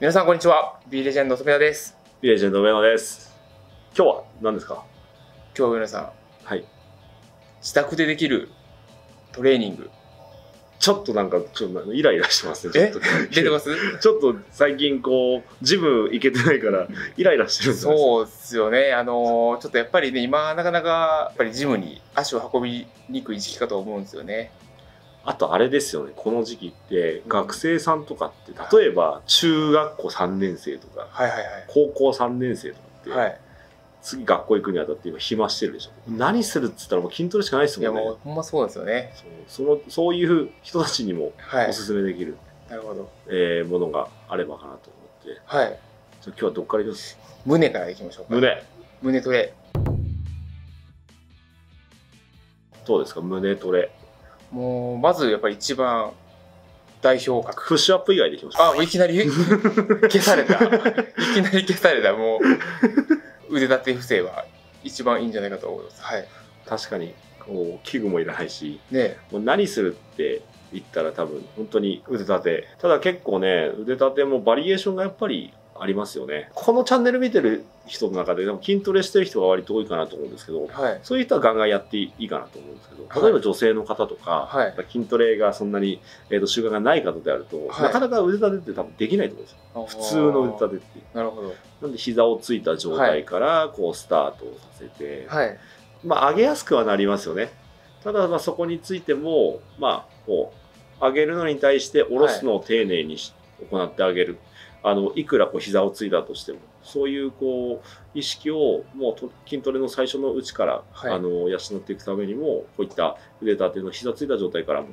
皆さんこんにちは。Bレジェンド染谷です。Bレジェンド上野です。今日は何ですか？今日は上野さん。はい。自宅でできるトレーニング。ちょっとなんかイライラしてますね。え？出てます？ちょっと最近こうジム行けてないからイライラしてるんですよ。そうですよね。ちょっとやっぱりね、今なかなかやっぱりジムに足を運びにくい時期かと思うんですよね。あとあれですよね、この時期って学生さんとかって、例えば中学校3年生とか高校3年生とかって、はい、次学校行くにあたって今暇してるでしょ、何するっつったらもう筋トレしかないですもんね。いやもうほんまそうですよね。そういう人たちにもおすすめできる、はい、なるほど、ものがあればかなと思って、はい、今日はどっからいきます？胸からいきましょうか。胸トレどうですか？胸トレもうまずやっぱり一番代表格、プッシュアップ以外でいきましょう。あ、いきなり消されたいきなり消された。もう腕立て伏せは一番いいんじゃないかと思います。はい、確かにこう器具もいらないし、ね、もう何するって言ったら多分本当に腕立て。ただ結構ね、腕立てもバリエーションがやっぱりありますよね。このチャンネル見てる人の中で、でも筋トレしてる人が割と多いかなと思うんですけど、はい、そういう人はガンガンやっていいかなと思うんですけど、例えば女性の方とか、はい、筋トレがそんなに、習慣がない方であると、はい、なかなか腕立てって多分できないと思うんですよ。普通の腕立てって。なるほど。なんで膝をついた状態からこうスタートさせて、はい、まあ上げやすくはなりますよね。ただまあそこについても、まあこう上げるのに対して下ろすのを丁寧に行ってあげる。いくらこう膝をついたとしても、そういうこう意識をもう筋トレの最初のうちから、はい、養っていくためにも、こういった腕立ての膝ついた状態からも、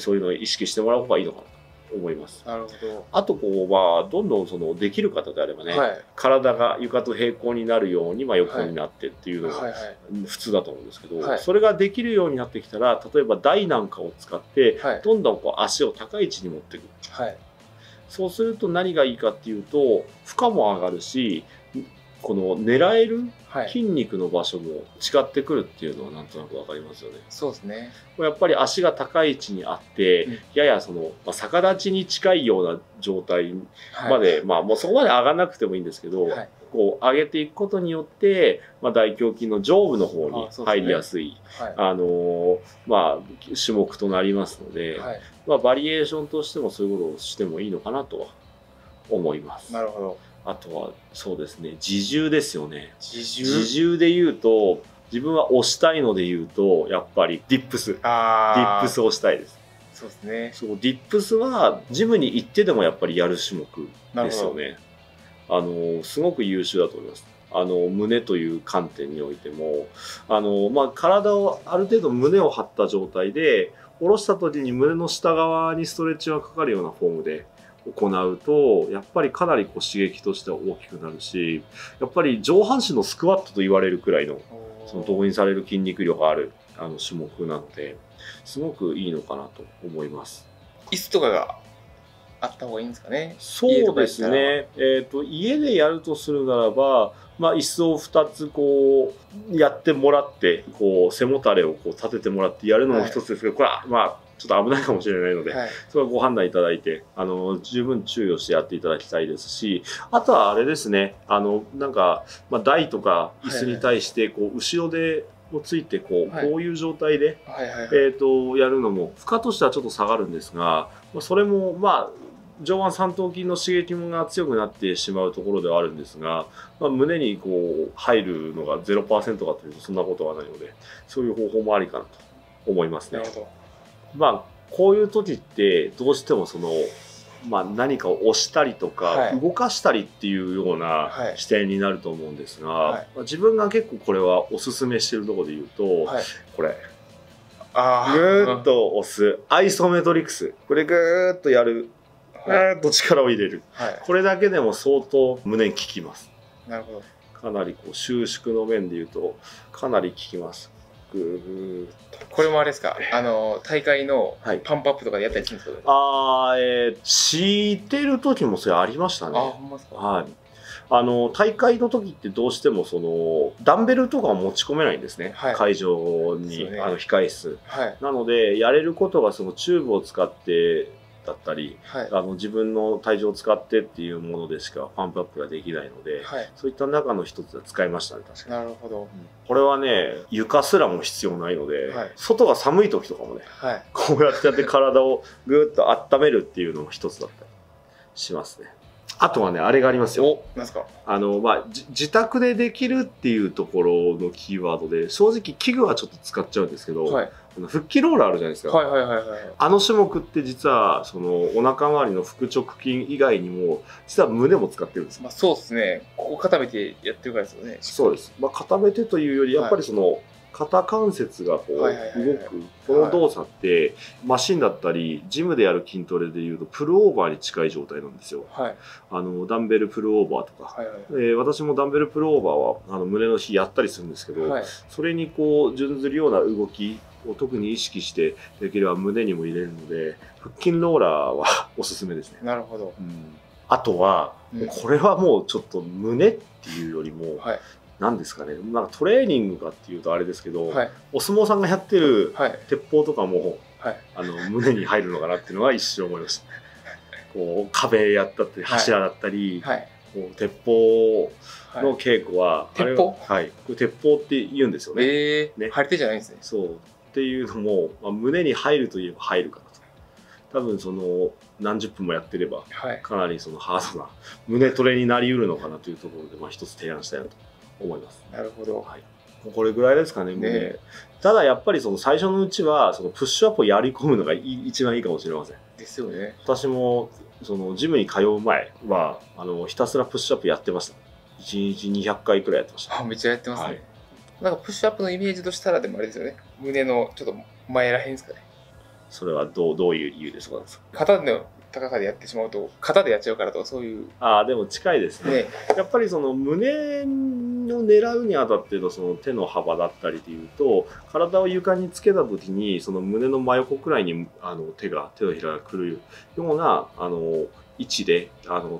そういうのを意識してもらう方がいいのかなと思います。なるほど。あとこう、まあ、どんどんできる方であればね、はい、体が床と平行になるように、まあ、横になってっていうのが普通だと思うんですけど、はい、それができるようになってきたら、例えば台なんかを使って、はい、どんどんこう足を高い位置に持っていく。はい、そうすると何がいいかっていうと、負荷も上がるし、この狙える筋肉の場所も違ってくるっていうのはなんとなくわかりますよね。そうですね。やっぱり足が高い位置にあって、うん、やや逆立ちに近いような状態まで、はい、まあもうそこまで上がんなくてもいいんですけど、はい、こう上げていくことによって、まあ、大胸筋の上部の方に入りやすい、まあ種目となりますので、はい、まあバリエーションとしてもそういうことをしてもいいのかなとは思います。なるほど。あとはそうですね、自重ですよね。自重で言うと、自分は押したいので言うと、やっぱりディップスをしたいです。そうですね。そう、ディップスはジムに行ってでもやっぱりやる種目ですよね。すごく優秀だと思います。胸という観点においても、まあ、体をある程度胸を張った状態で下ろした時に胸の下側にストレッチがかかるようなフォームで行うと、やっぱりかなりこう刺激としては大きくなるし、やっぱり上半身のスクワットと言われるくらいの動員される筋肉量がある種目なので、すごくいいのかなと思います。椅子とかがあった方がいいんですかね。そうですね。家でやるとするならば、まあ、椅子を2つこうやってもらって、こう背もたれをこう立ててもらってやるのも一つですけど、これはまあちょっと危ないかもしれないので、はい、それはご判断いただいて、十分注意をしてやっていただきたいですし、あとはあれですね、なんか、まあ、台とか椅子に対して、こう、後ろでもついて、こう、はい、こういう状態で、やるのも、負荷としてはちょっと下がるんですが、それも、まあ、上腕三頭筋の刺激が強くなってしまうところではあるんですが、まあ、胸にこう、入るのが 0% かというと、そんなことはないので、そういう方法もありかなと思いますね。なるほど。まあこういう時ってどうしてもまあ、何かを押したりとか、はい、動かしたりっていうような視点になると思うんですが、はい、まあ、自分が結構これはおすすめしてるところで言うと、はい、これぐーっと押すアイソメトリクス、これぐーっとやる、ぐーっと力を入れる、はい、これだけでも相当胸に効きます。なるほど。かなりこう収縮の面で言うとかなり効きます。これもあれですか、大会のパンプアップとかでやったりするんですか？はい、してる時もそれありましたね。あ、ほんまですか？はい、大会の時ってどうしてもダンベルとかは持ち込めないんですね、はい、会場に、ね、控え室、はい、なのでやれることがチューブを使ってだったり、はい、自分の体重を使ってっていうものでしかパンプアップができないので、はい、そういった中の一つは使いましたね。確かに。なるほど。これはね、床すらも必要ないので、はい、外が寒い時とかもね、はい、こうやってやって体をぐーっと温めるっていうのも一つだったりしますね。あとはね、あれがありますよ。何ですか？自宅でできるっていうところのキーワードで、正直器具はちょっと使っちゃうんですけど、はい、腹筋ローラーあるじゃないですか。あの種目って実はそのお腹周りの腹直筋以外にも実は胸も使ってるんですよ。まあそうですね。ここ固めてやってるからですよね。そうです。まあ固めてというよりやっぱりその、はい、肩関節がこう動くこの動作ってマシンだったりジムでやる筋トレでいうとプルオーバーに近い状態なんですよ。はい、ダンベルプルオーバーとか、私もダンベルプルオーバーは胸の日やったりするんですけど、はい、それにこう準ずるような動きを特に意識してできれば胸にも入れるので腹筋ローラーはおすすめですね。なるほど。うん、あとは、うん、これはもうちょっと胸っていうよりも、はい、なんですかね、なんかトレーニングかっていうとあれですけど、はい、お相撲さんがやってる鉄砲とかも、はい、胸に入るのかなっていうのは一瞬思いました。こう壁やったって柱だったり、はいはい、こう鉄砲の稽古は、はい、あれは、はい、これ鉄砲って言うんですよね。ね、張り手じゃないんですね。そうっていうのも、まあ、胸に入るといえば入るかなと。多分その何十分もやってれば、はい、かなりそのハードな胸トレになりうるのかなというところで、まあ、一つ提案したいなと思います。なるほど。はい、これぐらいですかね。ね、ただやっぱりその最初のうちはそのプッシュアップをやり込むのが一番いいかもしれません。ですよね。私もそのジムに通う前はひたすらプッシュアップやってました。1日200回くらいやってました。あ、めっちゃやってますね。はい、なんかプッシュアップのイメージとしたらでもあれですよね。胸のちょっと前らへんですかね。それはどういう理由ですか？肩の高さでやってしまうと肩でやっちゃうからとかそういう。ああ、でも近いですね。やっぱりその胸を狙うにあたってのその手の幅だったりでいうと体を床につけた時にその胸の真横くらいに手のひらがくるような位置で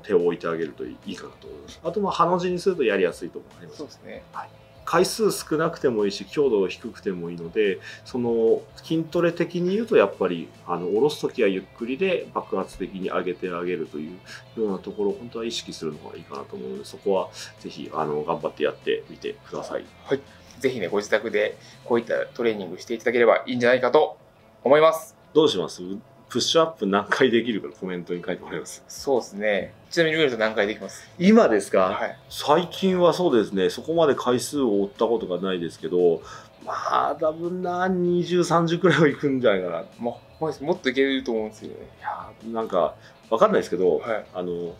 手を置いてあげるといいかなと思います。あと、まあハの字にするとやりやすいと思います。そうですね。はい、回数少なくてもいいし強度低くてもいいのでその筋トレ的に言うとやっぱり下ろす時はゆっくりで爆発的に上げてあげるというようなところを本当は意識するのがいいかなと思うのでそこはぜひ頑張ってやってみてください。はい、ぜひねご自宅でこういったトレーニングしていただければいいんじゃないかと思います。どうします？プッシュアップ何回できるかコメントに書いてもらいます。そうですね。ちなみにルールと何回できます？今ですか？はい、最近はそうですね、そこまで回数を追ったことがないですけど、まあ多分な20、30くらいはいくんじゃないかな。もっといけると思うんですよね。いやー、なんかわかんないですけど、はい、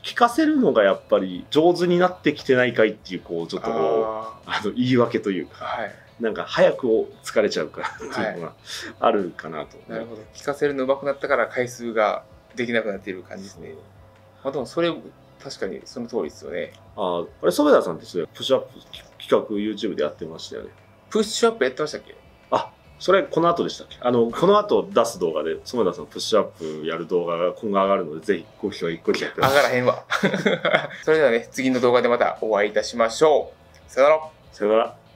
聞かせるのがやっぱり上手になってきてないかいっていうこうちょっと言い訳というか。はい、なんか早く疲れちゃうからっていうのがあるかなと。はい、なるほど。聞かせるの上手くなったから回数ができなくなっている感じですね。まあでもそれ確かにその通りですよね。あれ、染田さんってそれプッシュアップ企画 YouTube でやってましたよね。プッシュアップやってましたっけ？あ、それこの後でしたっけ？この後出す動画で染田さんプッシュアップやる動画が今後上がるのでぜひご視聴一個だけやってます。上がらへんわ。それではね、次の動画でまたお会いいたしましょう。さよなら。さよなら。